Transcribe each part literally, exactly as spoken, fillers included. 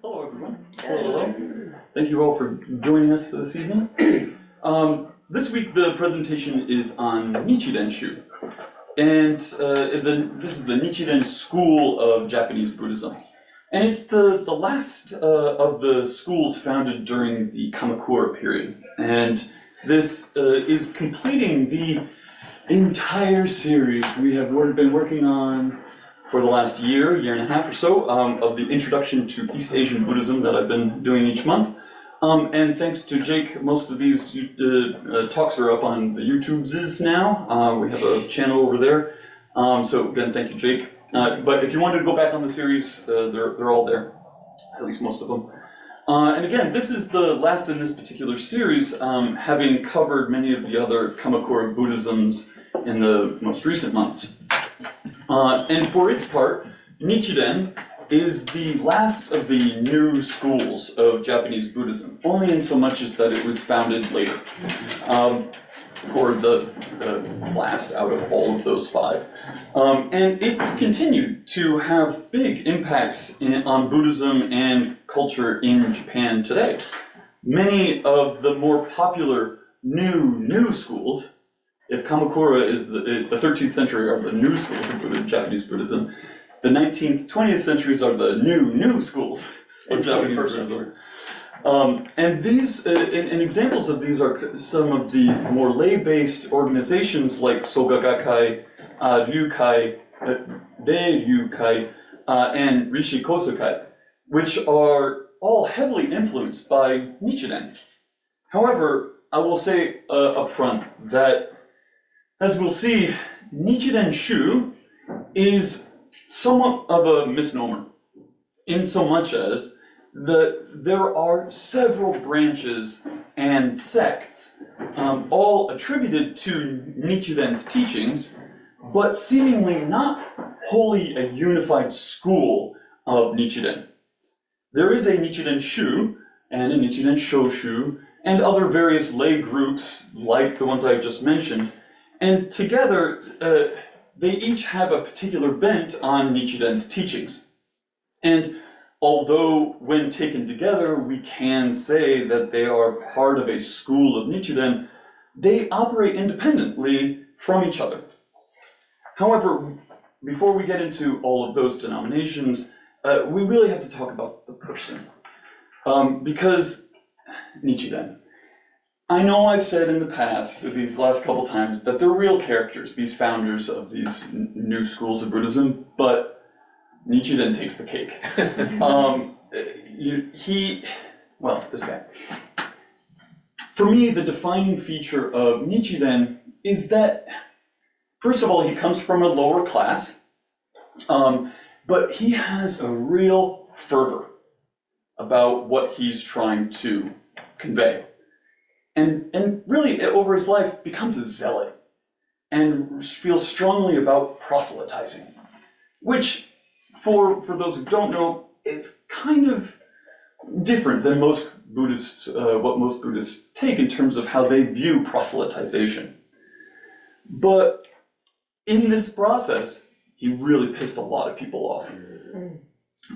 Hello, everyone. Hello. Hello. Thank you all for joining us this evening. Um, this week, the presentation is on Nichiren Shu. And uh, the, this is the Nichiren school of Japanese Buddhism. And it's the, the last uh, of the schools founded during the Kamakura period. And this uh, is completing the entire series we have been working on for the last year, year and a half or so, um, of the introduction to East Asian Buddhism that I've been doing each month. Um, and thanks to Jake, most of these uh, uh, talks are up on the YouTubes now. Uh, we have a channel over there. Um, so again, thank you, Jake. Uh, but if you wanted to go back on the series, uh, they're, they're all there, at least most of them. Uh, and again, this is the last in this particular series, um, having covered many of the other Kamakura Buddhisms in the most recent months. Uh, and for its part, Nichiren is the last of the new schools of Japanese Buddhism, only in so much as that it was founded later, um, or the, the last out of all of those five. Um, and it's continued to have big impacts in, on Buddhism and culture in Japan today. Many of the more popular new, new schools, if Kamakura is the, the thirteenth century are the new schools of Buddhism, Japanese Buddhism, the nineteenth, twentieth centuries are the new, new schools of and Japanese Buddhism. Um, and these, uh, and, and examples of these are some of the more lay-based organizations like Sogagakkai, uh, Ryukai, uh, Beiyukai, uh, and Rishikosukai, which are all heavily influenced by Nichiren. However, I will say uh, up front that, as we'll see, Nichiren Shu is somewhat of a misnomer, in so much as that there are several branches and sects, um, all attributed to Nichiren's teachings, but seemingly not wholly a unified school of Nichiren. There is a Nichiren Shu and a Nichiren Shoshu and other various lay groups like the ones I've just mentioned. And together, uh, they each have a particular bent on Nichiren's teachings. And although when taken together, we can say that they are part of a school of Nichiren, they operate independently from each other. However, before we get into all of those denominations, uh, we really have to talk about the person. Um, because Nichiren, I know I've said in the past, these last couple times, that they're real characters, these founders of these n new schools of Buddhism, but Nichiren takes the cake. um, you, he, well, this guy. For me, the defining feature of Nichiren is that, first of all, he comes from a lower class, um, but he has a real fervor about what he's trying to convey. And, and really, over his life, becomes a zealot and feels strongly about proselytizing, which, for, for those who don't know, is kind of different than most Buddhists, uh, what most Buddhists take in terms of how they view proselytization. But in this process, he really pissed a lot of people off.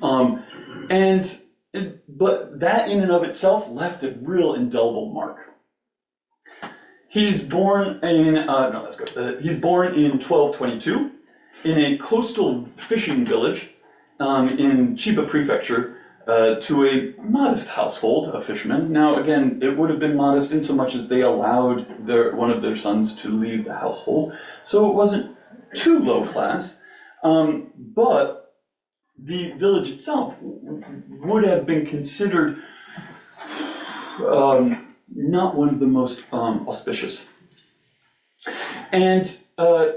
Um, and, and, but that in and of itself left a real indelible mark. He's born in, uh, no, that's good. Uh, he's born in twelve twenty-two in a coastal fishing village um, in Chiba Prefecture uh, to a modest household of fishermen. Now, again, it would have been modest in so much as they allowed their, one of their sons to leave the household. So it wasn't too low class, um, but the village itself would have been considered um, not one of the most um, auspicious. And uh,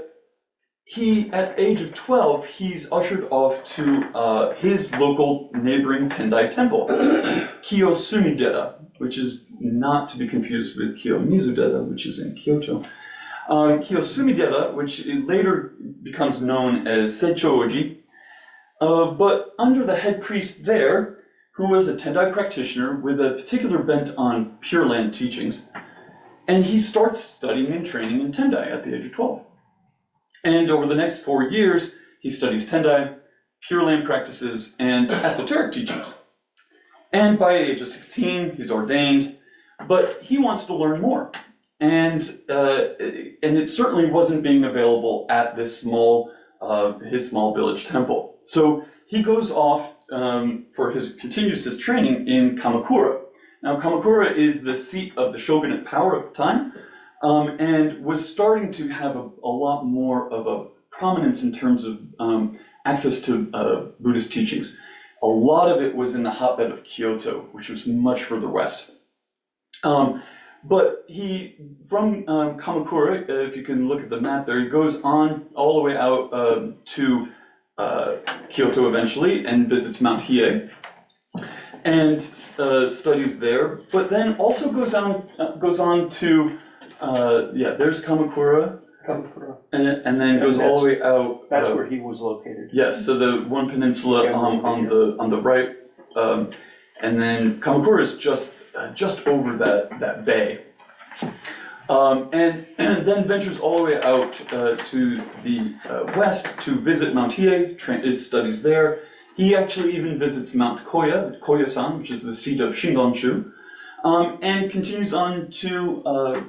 he, at age of twelve, he's ushered off to uh, his local neighboring Tendai temple, Kiyosumi-dera, which is not to be confused with Kiyomizu-dera, which is in Kyoto. Um, Kiyosumi-dera, which later becomes known as Sechou-ji, uh, but under the head priest there, who was a Tendai practitioner with a particular bent on Pure Land teachings. And he starts studying and training in Tendai at the age of twelve. And over the next four years, he studies Tendai, Pure Land practices, and esoteric teachings. And by the age of sixteen, he's ordained, but he wants to learn more. And, uh, and it certainly wasn't being available at this small, uh, his small village temple. So he goes off um, for his, continues his training in Kamakura. Now, Kamakura is the seat of the shogunate power at the time, um, and was starting to have a, a lot more of a prominence in terms of um, access to uh, Buddhist teachings. A lot of it was in the hotbed of Kyoto, which was much further west. Um, But he, from um, Kamakura, uh, if you can look at the map there, he goes on all the way out um, to uh, Kyoto eventually and visits Mount Hiei and uh, studies there. But then also goes on, uh, goes on to, uh, yeah, there's Kamakura. Kamakura. And, and then and goes all the way out. That's uh, where he was located. Yes, so the one peninsula um, on the on the right, um, and then Kamakura is just. Uh, just over that, that bay, um, and, and then ventures all the way out uh, to the uh, west to visit Mount Hiei, his studies there. He actually even visits Mount Koya, Koya-san, which is the seat of Shingon-shu, um, and continues on to, uh,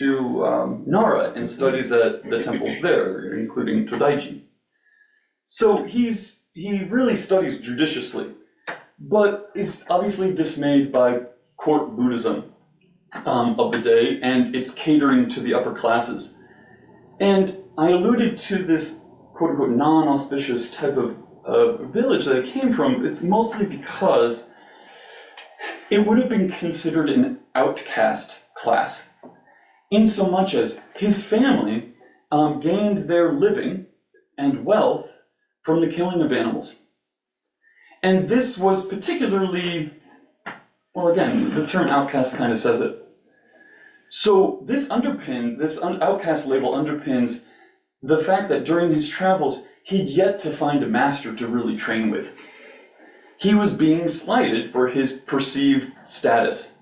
to um, Nara and studies at the temples there, including Todaiji. So he's, he really studies judiciously, but is obviously dismayed by court Buddhism um, of the day and its catering to the upper classes. And I alluded to this quote-unquote non-auspicious type of uh, village that I came from, mostly because it would have been considered an outcast class, in so much as his family um, gained their living and wealth from the killing of animals. And this was particularly well, again, the term outcast kind of says it. So this underpin, this un outcast label underpins the fact that during his travels, he'd yet to find a master to really train with. He was being slighted for his perceived status.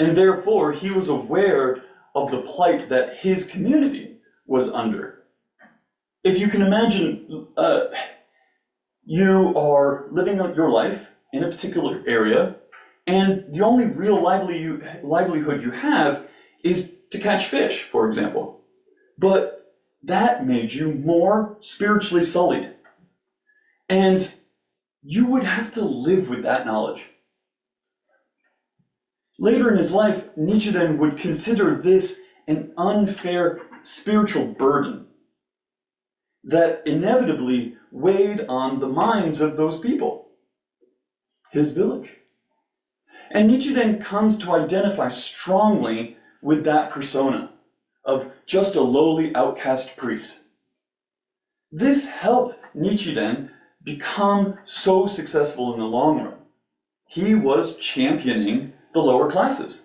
And therefore, he was aware of the plight that his community was under. If you can imagine, uh, you are living out your life in a particular area, and the only real livelihood you have is to catch fish, for example. But that made you more spiritually sullied. And you would have to live with that knowledge. Later in his life, Nichiren would consider this an unfair spiritual burden that inevitably weighed on the minds of those people, his village. And Nichiren comes to identify strongly with that persona of just a lowly outcast priest. This helped Nichiren become so successful in the long run. He was championing the lower classes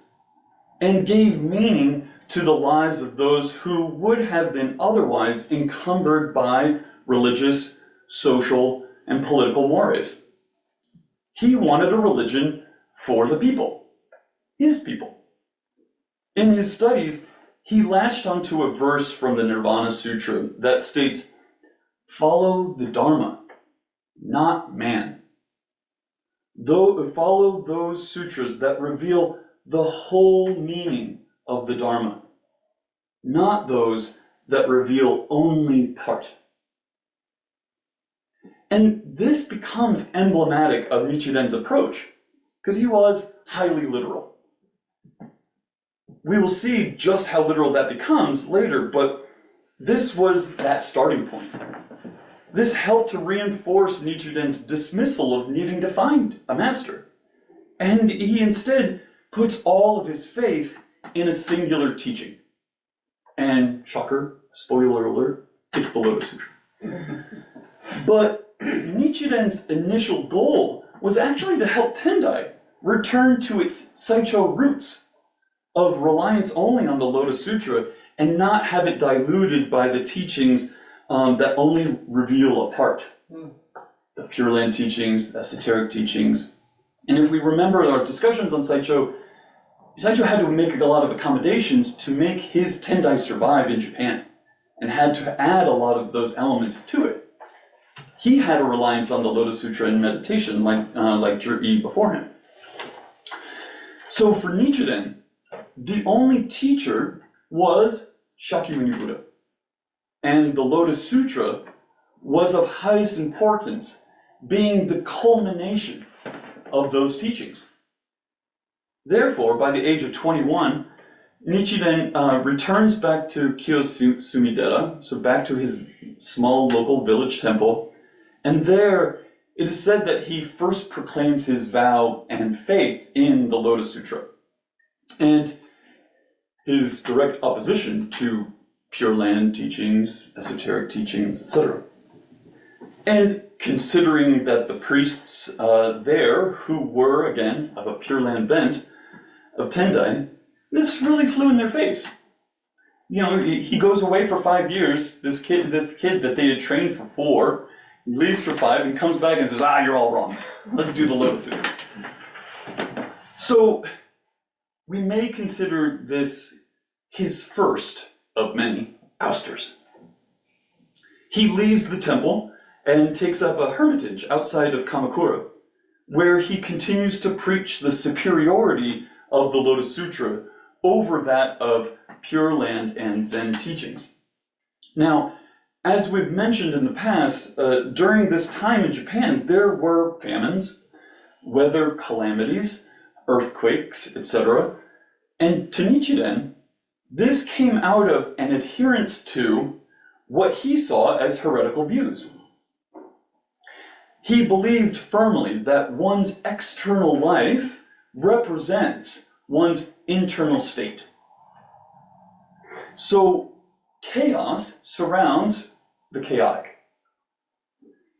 and gave meaning to the lives of those who would have been otherwise encumbered by religious, social, and political mores. He wanted a religion for the people, his people. In his studies, he latched onto a verse from the Nirvana Sutra that states, follow the Dharma, not man. Though, follow those sutras that reveal the whole meaning of the Dharma, not those that reveal only part. And this becomes emblematic of Nichiren's approach, because he was highly literal. We will see just how literal that becomes later, but this was that starting point. This helped to reinforce Nichiren's dismissal of needing to find a master. And he instead puts all of his faith in a singular teaching. And shocker, spoiler alert, it's the Lotus Sutra. But Nichiren's initial goal was actually to help Tendai return to its Saicho roots of reliance only on the Lotus Sutra and not have it diluted by the teachings um, that only reveal a part. Mm. The Pure Land teachings, the esoteric teachings. And if we remember our discussions on Saicho, Saicho had to make a lot of accommodations to make his Tendai survive in Japan and had to add a lot of those elements to it. He had a reliance on the Lotus Sutra and meditation like, uh, like Jir-e before him. So for Nichiren, the only teacher was Shakyamuni Buddha. And the Lotus Sutra was of highest importance, being the culmination of those teachings. Therefore, by the age of twenty-one, Nichiren uh, returns back to Kiyosumi-dera, so back to his small local village temple, and there it is said that he first proclaims his vow and faith in the Lotus Sutra, and his direct opposition to Pure Land teachings, esoteric teachings, et cetera. And considering that the priests uh, there, who were, again, of a Pure Land bent, of Tendai, this really flew in their face. You know, he goes away for five years, this kid, this kid that they had trained for four, leaves for five and comes back and says, ah, you're all wrong. Let's do the Lotus Sutra. So we may consider this his first of many ousters. He leaves the temple and takes up a hermitage outside of Kamakura, where he continues to preach the superiority of the Lotus Sutra over that of Pure Land and Zen teachings. Now, as we've mentioned in the past, uh, during this time in Japan, there were famines, weather calamities, earthquakes, et cetera. And to Nichiren, this came out of an adherence to what he saw as heretical views. He believed firmly that one's external life represents one's internal state. So chaos surrounds the chaotic.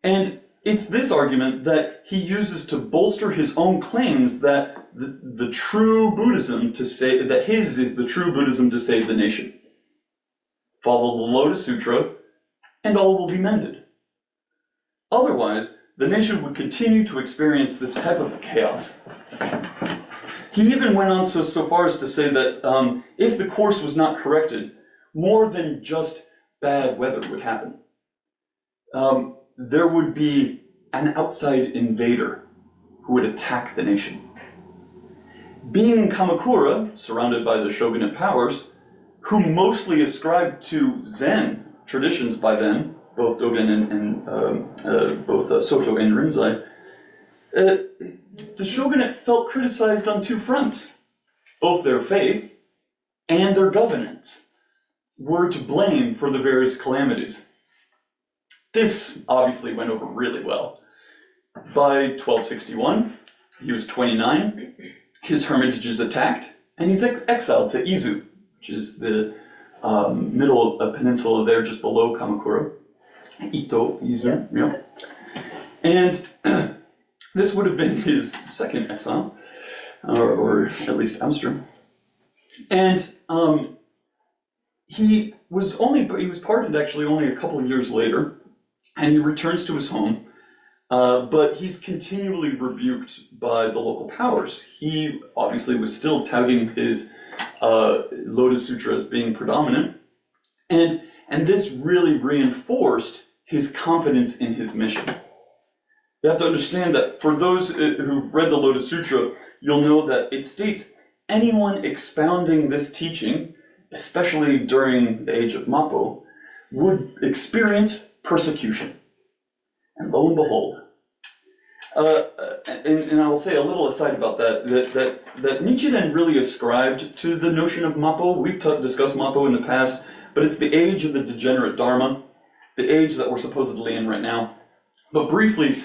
And it's this argument that he uses to bolster his own claims that the, the true Buddhism to say that his is the true Buddhism to save the nation. Follow the Lotus Sutra, and all will be mended. Otherwise, the nation would continue to experience this type of chaos. He even went on so, so far as to say that um, if the course was not corrected, more than just bad weather would happen. Um, there would be an outside invader who would attack the nation. Being in Kamakura, surrounded by the shogunate powers, who mostly ascribed to Zen traditions by then, both Dogen and, and uh, uh, both uh, Soto and Rinzai, uh, the shogunate felt criticized on two fronts. Both their faith and their governance were to blame for the various calamities. This obviously went over really well. By twelve sixty-one, he was twenty-nine, his hermitage is attacked, and he's ex exiled to Izu, which is the um, middle of a peninsula there just below Kamakura. Ito, Izu, yeah. And this would have been his second exile, or, or at least ouster. And um, He was only, he was pardoned actually only a couple of years later, and he returns to his home, uh, but he's continually rebuked by the local powers. He obviously was still touting his uh, Lotus Sutra as being predominant, and, and this really reinforced his confidence in his mission. You have to understand that for those who've read the Lotus Sutra, you'll know that it states anyone expounding this teaching, especially during the age of Mappo, would experience persecution. And lo and behold, uh, and, and I will say a little aside about that, that, that, that Nichiren really ascribed to the notion of Mappo. We've discussed Mappo in the past, but it's the age of the degenerate Dharma, the age that we're supposedly in right now. But briefly,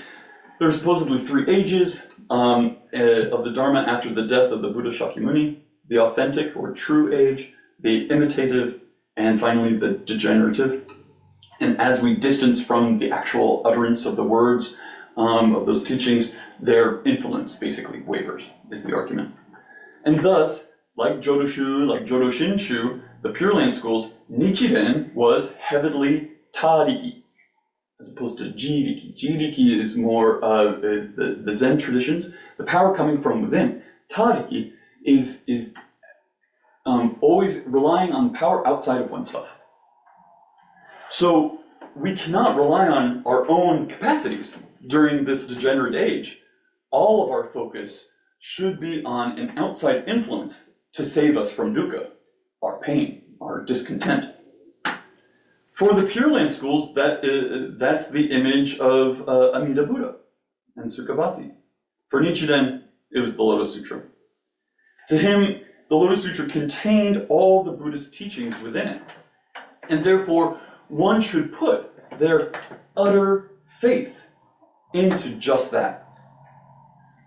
there are supposedly three ages um, uh, of the Dharma after the death of the Buddha Shakyamuni, the authentic or true age, the imitative, and finally the degenerative. And as we distance from the actual utterance of the words um, of those teachings, their influence basically wavers, is the argument. And thus, like Jodo Shu, like Jodo Shu, the Pure Land schools, Nichiren was heavily Tariki, as opposed to Jiriki. Jiriki is more uh, is the, the Zen traditions, the power coming from within. Tariki is is Um, always relying on power outside of oneself. So we cannot rely on our own capacities during this degenerate age. All of our focus should be on an outside influence to save us from dukkha, our pain, our discontent. For the Pure Land schools, that is, that's the image of uh, Amida Buddha and Sukhavati. For Nichiren, it was the Lotus Sutra. To him, the Lotus Sutra contained all the Buddhist teachings within it, and therefore one should put their utter faith into just that.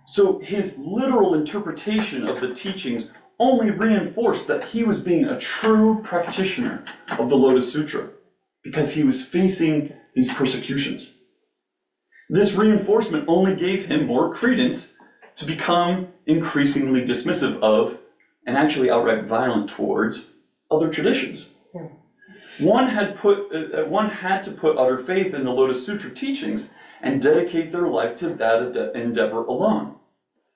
So his literal interpretation of the teachings only reinforced that he was being a true practitioner of the Lotus Sutra, because he was facing these persecutions. This reinforcement only gave him more credence to become increasingly dismissive of, and actually outright violent towards, other traditions. Yeah. One had put, uh, one had to put utter faith in the Lotus Sutra teachings and dedicate their life to that endeavor alone.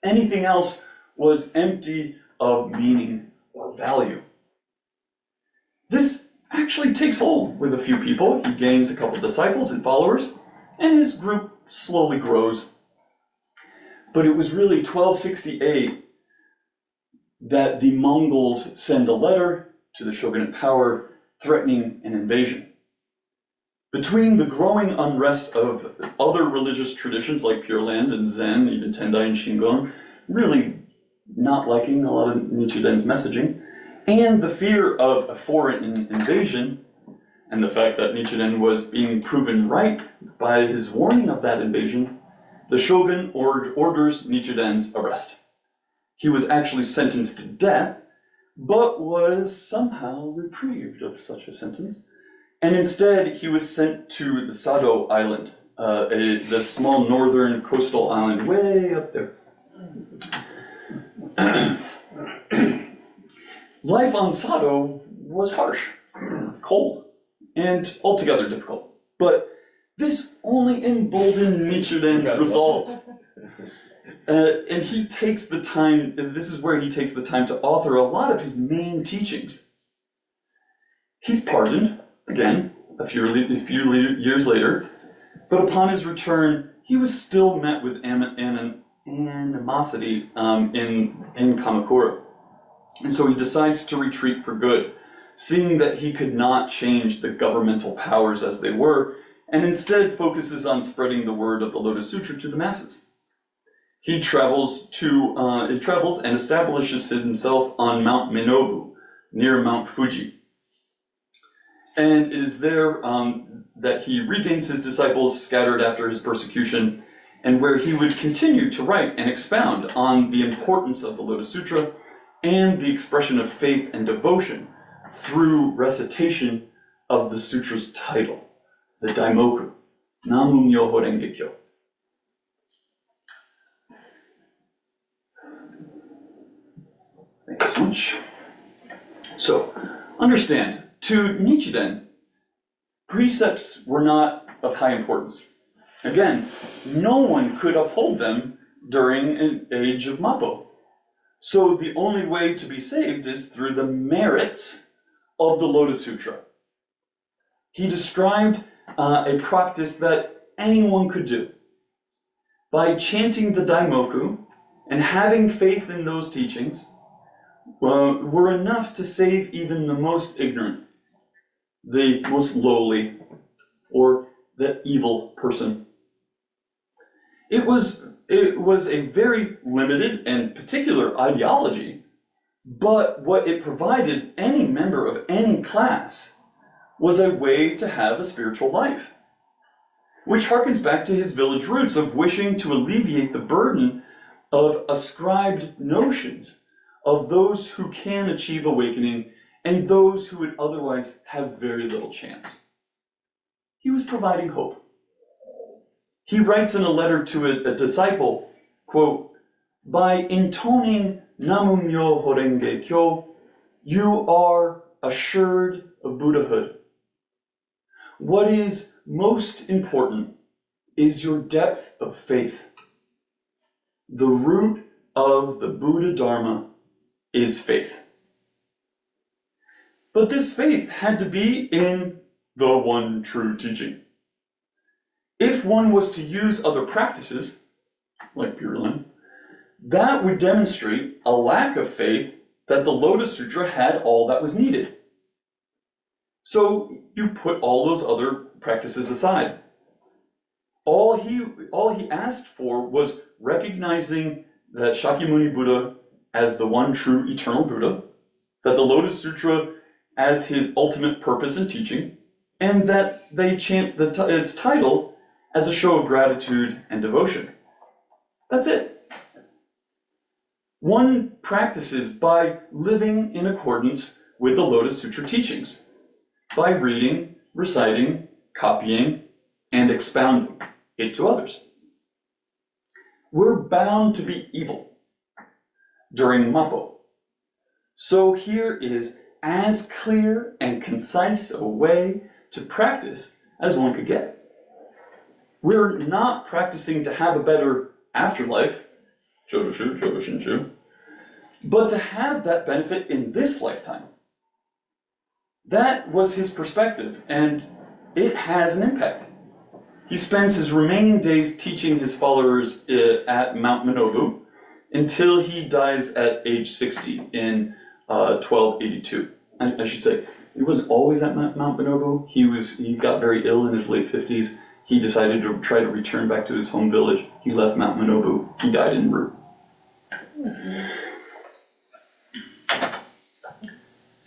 Anything else was empty of meaning or value. This actually takes hold with a few people. He gains a couple disciples and followers, and his group slowly grows. But it was really twelve sixty-eight that the Mongols send a letter to the shogunate power threatening an invasion. Between the growing unrest of other religious traditions like Pure Land and Zen, even Tendai and Shingon, really not liking a lot of Nichiren's messaging, and the fear of a foreign invasion, and the fact that Nichiren was being proven right by his warning of that invasion, the shogun ord orders Nichiren's arrest. He was actually sentenced to death, but was somehow reprieved of such a sentence, and instead he was sent to the Sado Island, uh, a, the small northern coastal island way up there. Life on Sado was harsh, cold, and altogether difficult, but this only emboldened Nichiren's resolve. Uh, and he takes the time, this is where he takes the time to author a lot of his main teachings. He's pardoned, again, a few, a few years later, but upon his return, he was still met with animosity um, in, in Kamakura. And so he decides to retreat for good, seeing that he could not change the governmental powers as they were, and instead focuses on spreading the word of the Lotus Sutra to the masses. He travels to uh, he travels and establishes himself on Mount Minobu, near Mount Fuji. And it is there um, that he regains his disciples scattered after his persecution, and where he would continue to write and expound on the importance of the Lotus Sutra and the expression of faith and devotion through recitation of the sutra's title, the Daimoku, Namu Myoho Renge-kyo. Thank you so much. So, understand, to Nichiren, precepts were not of high importance. Again, no one could uphold them during an age of Mappo. So the only way to be saved is through the merits of the Lotus Sutra. He described uh, a practice that anyone could do. By chanting the Daimoku and having faith in those teachings, Uh, were enough to save even the most ignorant, the most lowly, or the evil person. It was, it was a very limited and particular ideology, but what it provided any member of any class was a way to have a spiritual life, which harkens back to his village roots of wishing to alleviate the burden of ascribed notions of those who can achieve awakening and those who would otherwise have very little chance. He was providing hope. He writes in a letter to a, a disciple, quote, "By intoning Namu Myoho Renge-kyo, you are assured of Buddhahood. What is most important is your depth of faith. The root of the Buddha Dharma is faith." But this faith had to be in the one true teaching. If one was to use other practices, like Pure Land, That would demonstrate a lack of faith that the Lotus Sutra had all that was needed. So you put all those other practices aside. All he, all he asked for was recognizing that Shakyamuni Buddha as the one true eternal Buddha, that the Lotus Sutra as his ultimate purpose and teaching, and that they chant the t its title as a show of gratitude and devotion. That's it. One practices by living in accordance with the Lotus Sutra teachings, by reading, reciting, copying, and expounding it to others. We're bound to be evil during Mappo. So here is as clear and concise a way to practice as one could get. We're not practicing to have a better afterlife, Jodo Shu, Jodo Shinshu, but to have that benefit in this lifetime. That was his perspective, and it has an impact. He spends his remaining days teaching his followers at Mount Minobu until he dies at age sixty in uh, twelve eighty-two. I, I should say, he wasn't always at Mount Minobu. He was. He got very ill in his late fifties. He decided to try to return back to his home village. He left Mount Minobu. He died in Ru.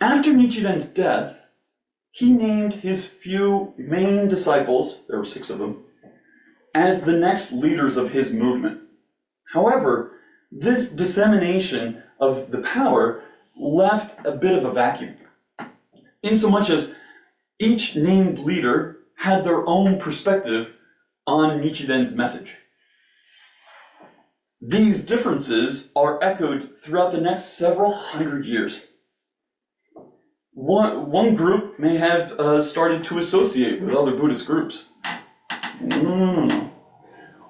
After Nichiren's death, he named his few main disciples, there were six of them, as the next leaders of his movement. However, this dissemination of the power left a bit of a vacuum, insomuch as each named leader had their own perspective on Nichiren's message. These differences are echoed throughout the next several hundred years. One, one group may have uh, started to associate with other Buddhist groups. Mm.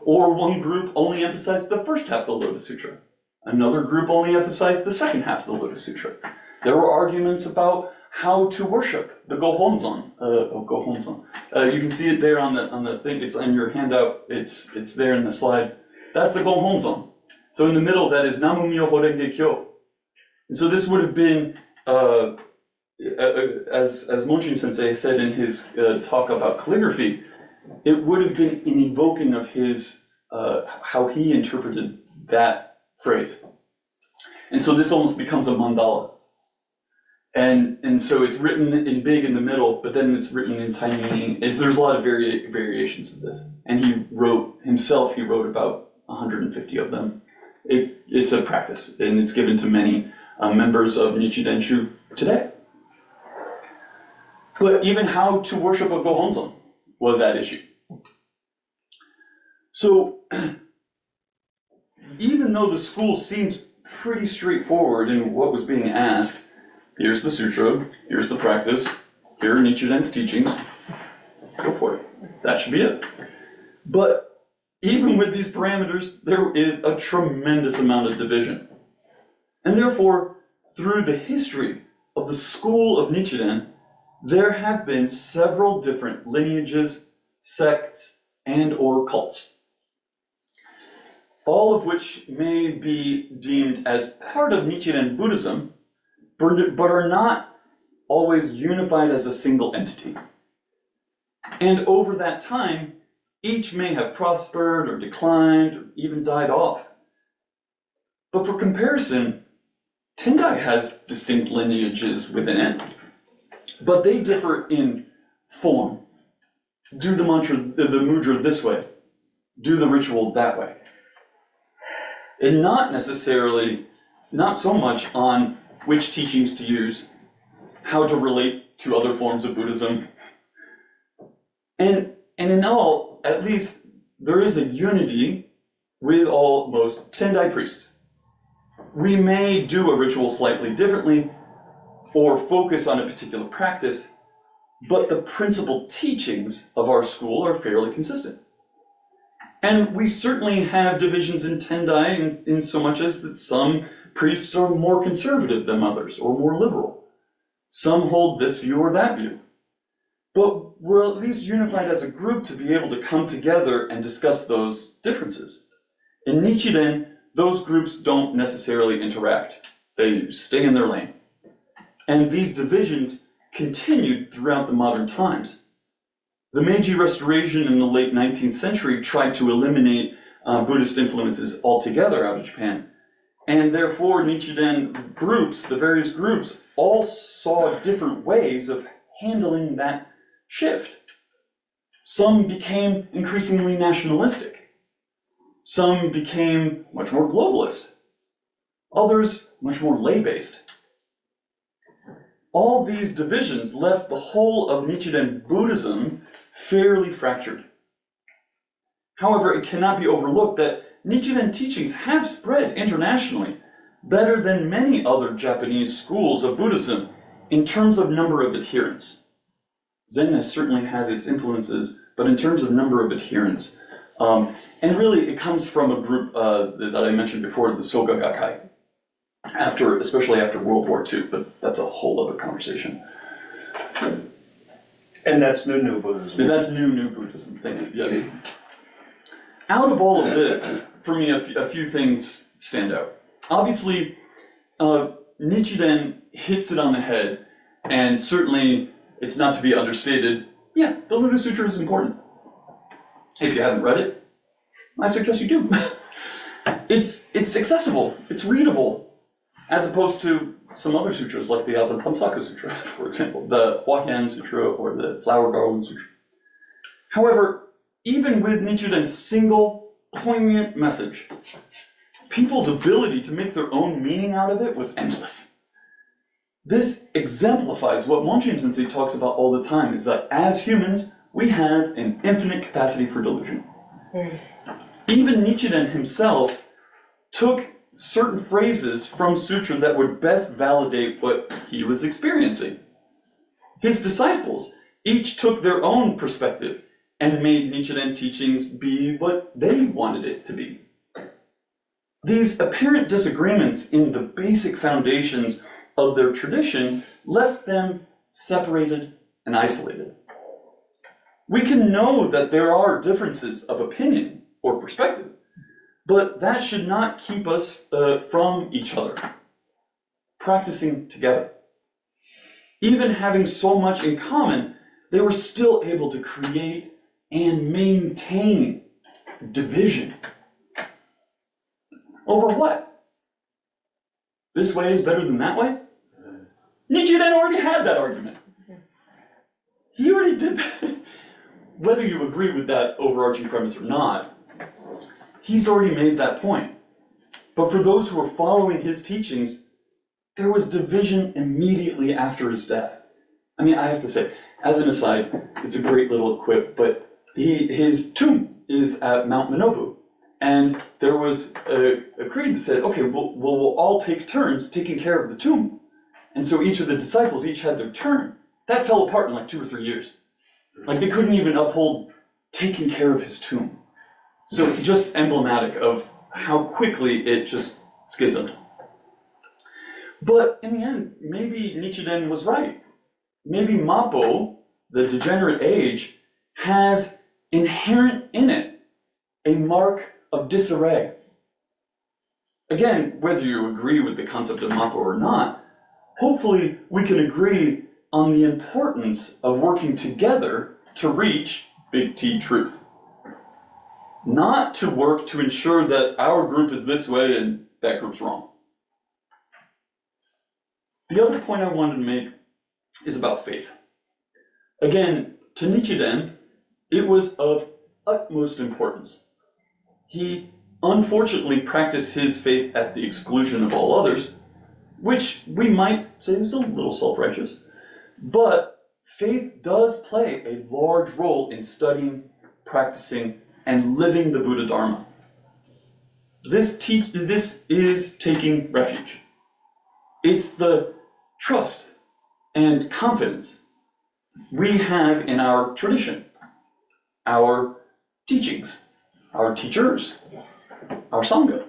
Or one group only emphasized the first half of the Lotus Sutra. Another group only emphasized the second half of the Lotus Sutra. There were arguments about how to worship the Gohonzon. Uh, oh, Gohonzon. Uh, you can see it there on the on the thing. It's on your handout. It's it's there in the slide. That's the Gohonzon. So in the middle, that is Namu Myoho Renge-kyo. And so this would have been. Uh, As, as Monshin Sensei said in his uh, talk about calligraphy, it would have been an evoking of his, uh, how he interpreted that phrase. And so this almost becomes a mandala. And, and so it's written in big in the middle, but then it's written in tiny. It, there's a lot of vari variations of this. And he wrote, himself, he wrote about one hundred fifty of them. It, it's a practice, and it's given to many uh, members of Nichiren Shu today. But even how to worship a Gohonzon was at issue. So, even though the school seems pretty straightforward in what was being asked, here's the sutra, here's the practice, here are Nichiren's teachings, go for it. That should be it. But even with these parameters, there is a tremendous amount of division. And therefore, through the history of the school of Nichiren, there have been several different lineages, sects, and or cults, all of which may be deemed as part of Nichiren Buddhism, but are not always unified as a single entity. And over that time, each may have prospered or declined or even died off. But for comparison, Tendai has distinct lineages within it. But they differ in form. Do the mantra, the, the mudra this way. Do the ritual that way. And not necessarily, not so much on which teachings to use, how to relate to other forms of Buddhism. And, and in all, at least, there is a unity with all most Tendai priests. We may do a ritual slightly differently, or focus on a particular practice, but the principal teachings of our school are fairly consistent. And we certainly have divisions in Tendai in, in so much as that some priests are more conservative than others, or more liberal. Some hold this view or that view. But we're at least unified as a group to be able to come together and discuss those differences. In Nichiren, those groups don't necessarily interact. They stay in their lane. And these divisions continued throughout the modern times. The Meiji Restoration in the late nineteenth century tried to eliminate uh, Buddhist influences altogether out of Japan. And therefore, Nichiren groups, the various groups, all saw different ways of handling that shift. Some became increasingly nationalistic. Some became much more globalist. Others much more lay-based. All these divisions left the whole of Nichiren Buddhism fairly fractured. However, it cannot be overlooked that Nichiren teachings have spread internationally better than many other Japanese schools of Buddhism in terms of number of adherents. Zen has certainly had its influences, but in terms of number of adherents, um, and really it comes from a group uh, that I mentioned before, the Sogagakkai, after, especially after World War Two, but that's a whole other conversation. And that's new, new Buddhism. And that's new, new Buddhism. Thank you. Yeah. Out of all of this, for me, a, f a few things stand out. Obviously, uh, Nichiren hits it on the head, and certainly it's not to be understated. Yeah, the Lotus Sutra is important. If you haven't read it, I suggest you do. it's, it's accessible, it's readable, as opposed to some other sutras, like the Avatamsaka Sutra, for example, the Huaqian Sutra or the Flower Garland Sutra. However, even with Nichiren's single, poignant message, people's ability to make their own meaning out of it was endless. This exemplifies what Monshin Sensei talks about all the time, is that as humans, we have an infinite capacity for delusion. Mm. Even Nichiren himself took certain phrases from sutra that would best validate what he was experiencing. His disciples each took their own perspective and made Nichiren teachings be what they wanted it to be. These apparent disagreements in the basic foundations of their tradition left them separated and isolated. We can know that there are differences of opinion or perspective, but that should not keep us uh, from each other, practicing together. Even having so much in common, they were still able to create and maintain division. Over what? This way is better than that way? Nichiren already had that argument. He already did that. Whether you agree with that overarching premise or not, he's already made that point. But for those who are following his teachings, there was division immediately after his death. I mean, I have to say, as an aside, it's a great little quip, but he, his tomb is at Mount Minobu. And there was a, a creed that said, okay, well, well, we'll all take turns taking care of the tomb. And so each of the disciples each had their turn. That fell apart in like two or three years. Like they couldn't even uphold taking care of his tomb. So just emblematic of how quickly it just schismed. But in the end, maybe Nichiren was right. Maybe Mappo, the degenerate age, has inherent in it a mark of disarray. Again, whether you agree with the concept of Mappo or not, hopefully we can agree on the importance of working together to reach big T truth. Not to work to ensure that our group is this way and that group's wrong. The other point I wanted to make is about faith. Again, to Nichiren, it was of utmost importance. He unfortunately practiced his faith at the exclusion of all others, which we might say is a little self-righteous, but faith does play a large role in studying, practicing, and living the Buddha Dharma. This, te- this is taking refuge. It's the trust and confidence we have in our tradition, our teachings, our teachers, our Sangha.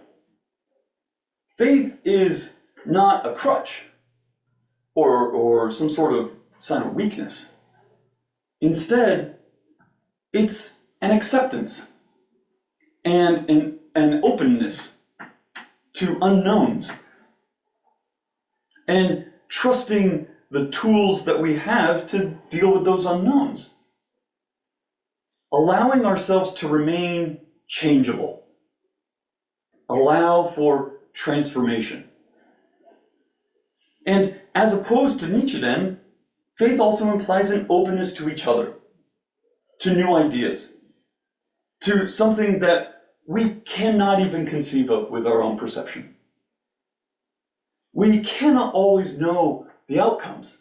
Faith is not a crutch or, or some sort of sign of weakness. Instead, it's an acceptance and an, an openness to unknowns. And trusting the tools that we have to deal with those unknowns. Allowing ourselves to remain changeable. Allow for transformation. And as opposed to Nichiren, faith also implies an openness to each other, to new ideas, to something that we cannot even conceive of with our own perception. We cannot always know the outcomes,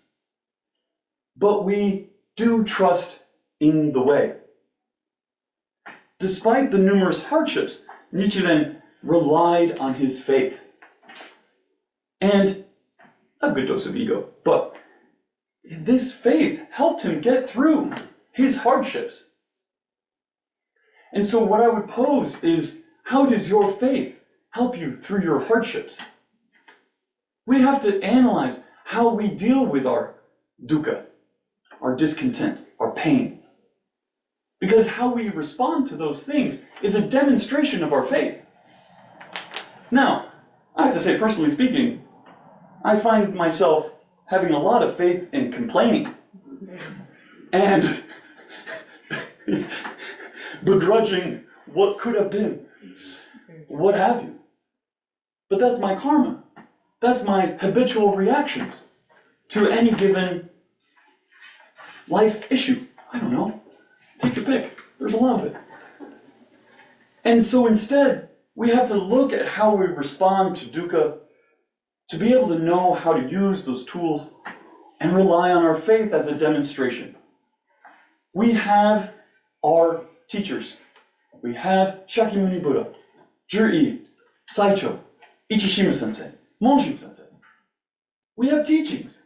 but we do trust in the way. Despite the numerous hardships, Nichiren relied on his faith and a good dose of ego, but this faith helped him get through his hardships. And so what I would pose is, how does your faith help you through your hardships? We have to analyze how we deal with our dukkha, our discontent, our pain. Because how we respond to those things is a demonstration of our faith. Now, I have to say, personally speaking, I find myself having a lot of faith in complaining and begrudging what could have been, what have you. But that's my karma. That's my habitual reactions to any given life issue. I don't know. Take your pick. There's a lot of it. And so instead, we have to look at how we respond to dukkha to be able to know how to use those tools and rely on our faith as a demonstration. We have our teachers. We have Shakyamuni Buddha, Juri, Saicho, Ichishima Sensei, Monshin Sensei. We have teachings,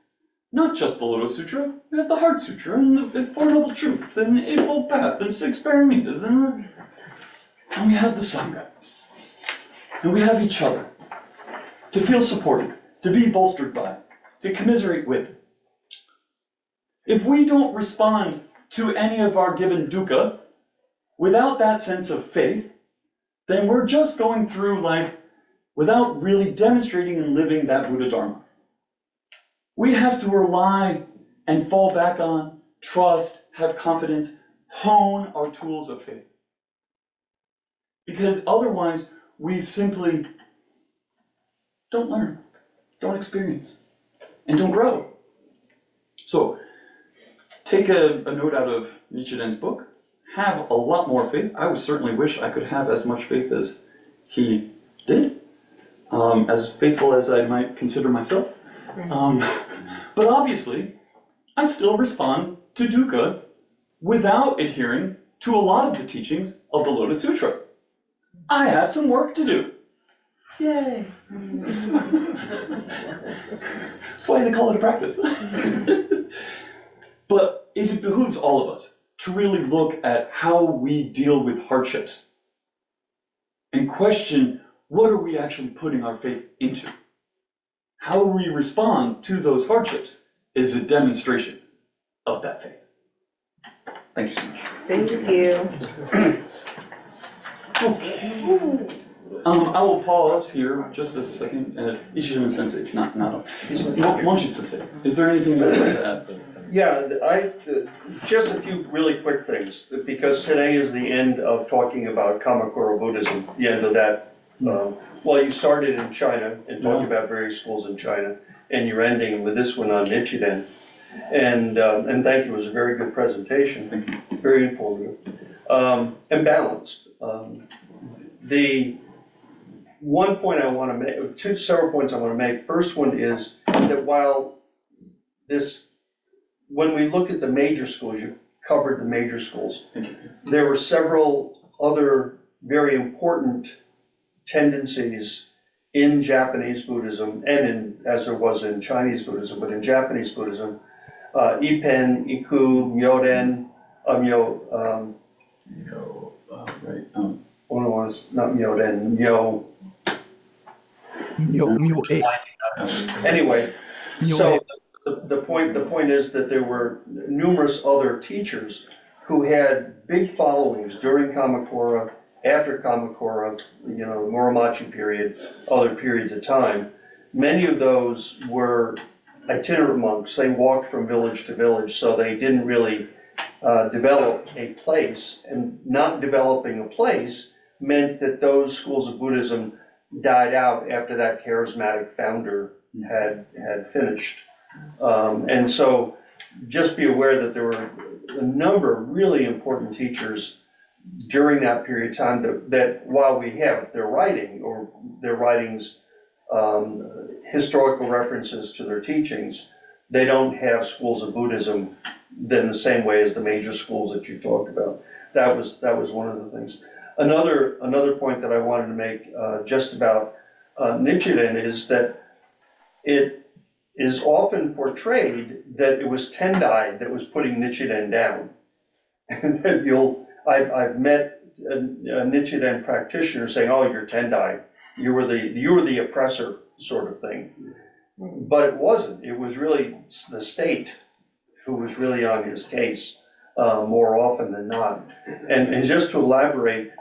not just the Lotus Sutra. We have the Heart Sutra and the Four Noble Truths and the Eightfold Path and Six Paramitas, and, and we have the Sangha. And we have each other to feel supported, to be bolstered by, to commiserate with. If we don't respond to any of our given dukkha without that sense of faith, then we're just going through life without really demonstrating and living that Buddha Dharma. We have to rely and fall back on, trust, have confidence, hone our tools of faith. Because otherwise, we simply don't learn, don't experience, and don't grow. So, take a, a note out of Nichiren's book. Have a lot more faith. I would certainly wish I could have as much faith as he did. Um, as faithful as I might consider myself. Um, but obviously, I still respond to dukkha without adhering to a lot of the teachings of the Lotus Sutra. I have some work to do. Yay! That's why they call it a practice. But it behooves all of us to really look at how we deal with hardships and question, what are we actually putting our faith into? How we respond to those hardships is a demonstration of that faith. Thank you so much. Thank you. Okay. Um, I will pause here just a second. Uh, Ichiran Sensei, not not on. Monshin Sensei, is there anything you'd like to add? Yeah, I uh, just a few really quick things, because today is the end of talking about Kamakura Buddhism, the end of that. Um, well, you started in China and talking about various schools in China, and you're ending with this one on Nichiren. And um, and thank you. It was a very good presentation, very informative, um, and balanced. Um, the one point I want to make, two several points I want to make. First one is that while this, when we look at the major schools, you covered the major schools. There were several other very important tendencies in Japanese Buddhism, and in, as there was in Chinese Buddhism, but in Japanese Buddhism, uh, Ipen, Ikku, Myoden, uh, Myo, um, Myo, uh, right, um, one was not Myoden, Myo, Myo, Myo, anyway, so the, the point, the point is that there were numerous other teachers who had big followings during Kamakura after Kamakura, you know, Muromachi period, other periods of time, many of those were itinerant monks. They walked from village to village, so they didn't really uh, develop a place. And not developing a place meant that those schools of Buddhism died out after that charismatic founder had had finished. Um, and so just be aware that there were a number of really important teachers during that period of time that, that while we have their writing or their writings, um, historical references to their teachings, they don't have schools of Buddhism in the same way as the major schools that you talked about. That was, that was one of the things. Another, another point that I wanted to make uh, just about uh, Nichiren is that it is often portrayed that it was Tendai that was putting Nichiren down. And that you'll, I've, I've met a, a Nichiren practitioner saying, "Oh, you're Tendai. You were the you were the oppressor," sort of thing. But it wasn't. It was really the state who was really on his case uh, more often than not. And, and just to elaborate,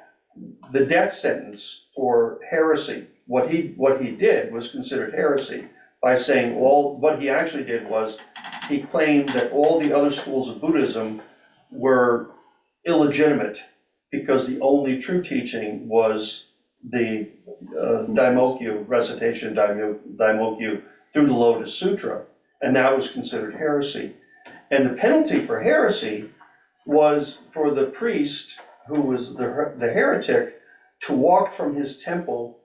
the death sentence for heresy, what he what he did was considered heresy. By saying all, what he actually did was he claimed that all the other schools of Buddhism were illegitimate because the only true teaching was the uh, Daimoku, recitation Daimoku through the Lotus Sutra, and that was considered heresy. And the penalty for heresy was for the priest who was the, the heretic to walk from his temple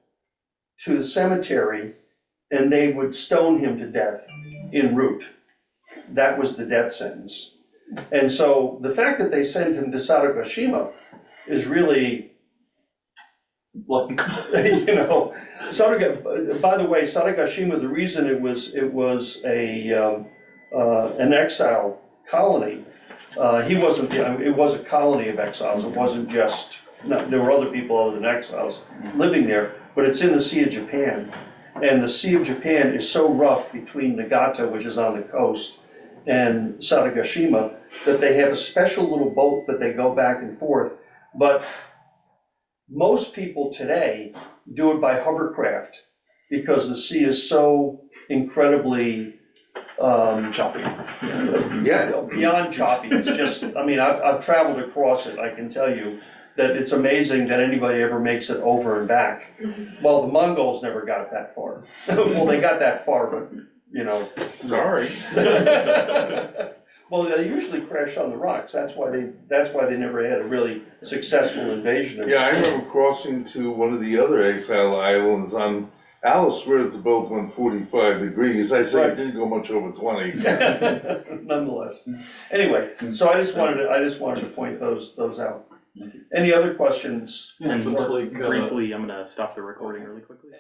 to the cemetery, and they would stone him to death en route. That was the death sentence. And so the fact that they sent him to Sadogashima is really, like, you know, Sadoga, by the way, Sadogashima, the reason it was, it was a, um, uh, an exile colony, uh, he wasn't, the, it was a colony of exiles, it wasn't just, no, there were other people other than exiles living there, but it's in the Sea of Japan. And the Sea of Japan is so rough between Niigata, which is on the coast, and Sadogashima, that they have a special little boat that they go back and forth. But most people today do it by hovercraft because the sea is so incredibly um, choppy. Yeah. Beyond choppy. It's just, I mean, I've, I've traveled across it, I can tell you. That it's amazing that anybody ever makes it over and back. Well, the Mongols never got that far. Well, they got that far, but, you know. Sorry. Well, they usually crash on the rocks. That's why they That's why they never had a really successful invasion. Of yeah, I remember crossing to one of the other exile islands on Alice, where's the boat went forty-five degrees. I said right. It didn't go much over twenty. Nonetheless. Anyway, so I just wanted to, I just wanted to point those those out. Any other questions? Yeah, it looks like, uh, briefly, I'm going to stop the recording really quickly.